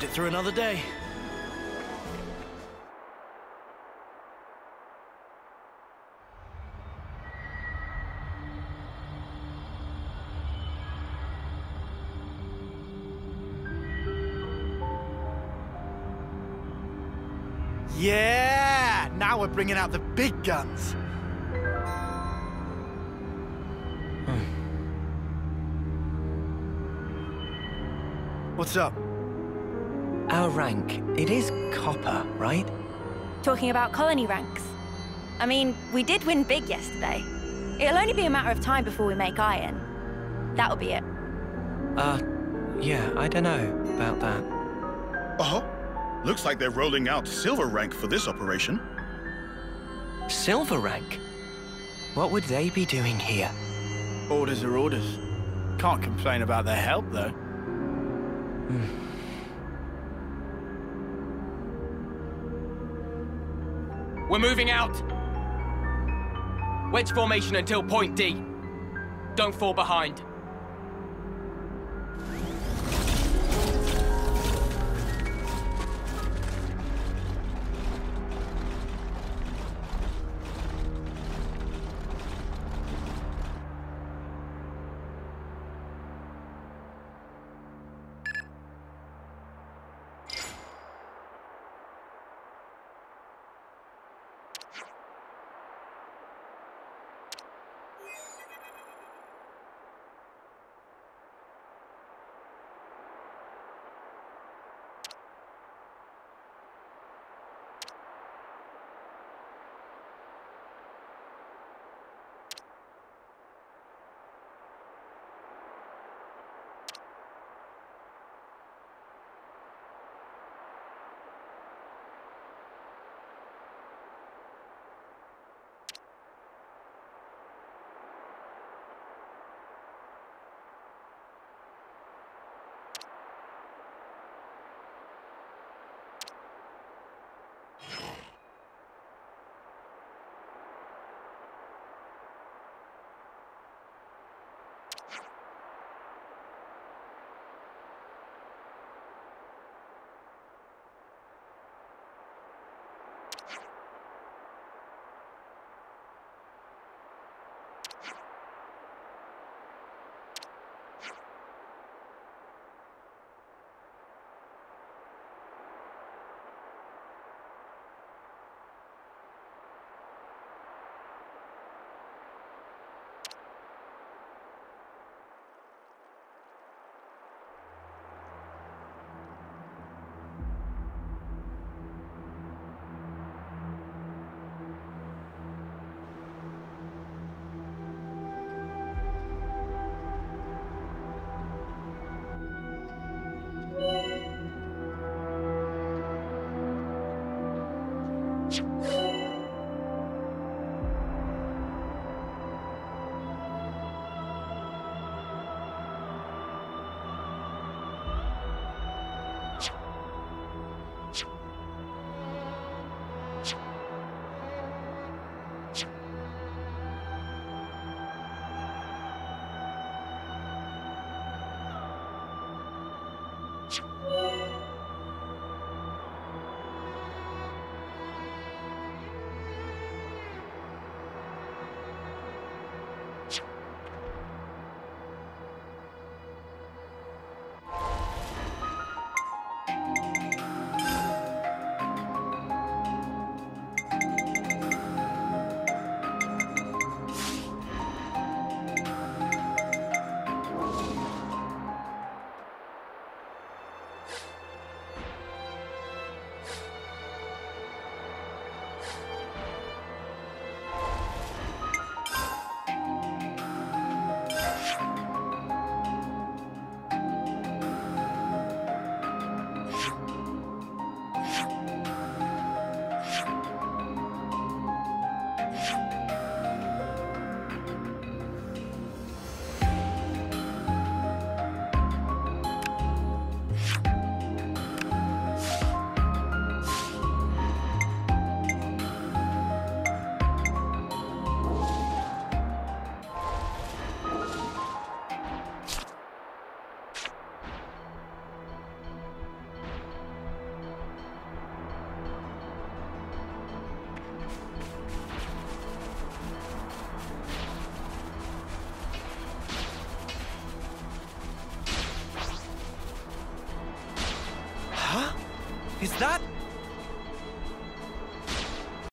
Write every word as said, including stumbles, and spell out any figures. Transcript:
Made it through another day. Yeah! Now we're bringing out the big guns. What's up? Our rank, it is copper, right? Talking about colony ranks. I mean, we did win big yesterday. It'll only be a matter of time before we make iron. That'll be it. Uh, yeah, I don't know about that. Uh-huh. Looks like they're rolling out silver rank for this operation. Silver rank? What would they be doing here? Orders are orders. Can't complain about their help, though. Hmm. We're moving out! Wedge formation until point D. Don't fall behind. Is that...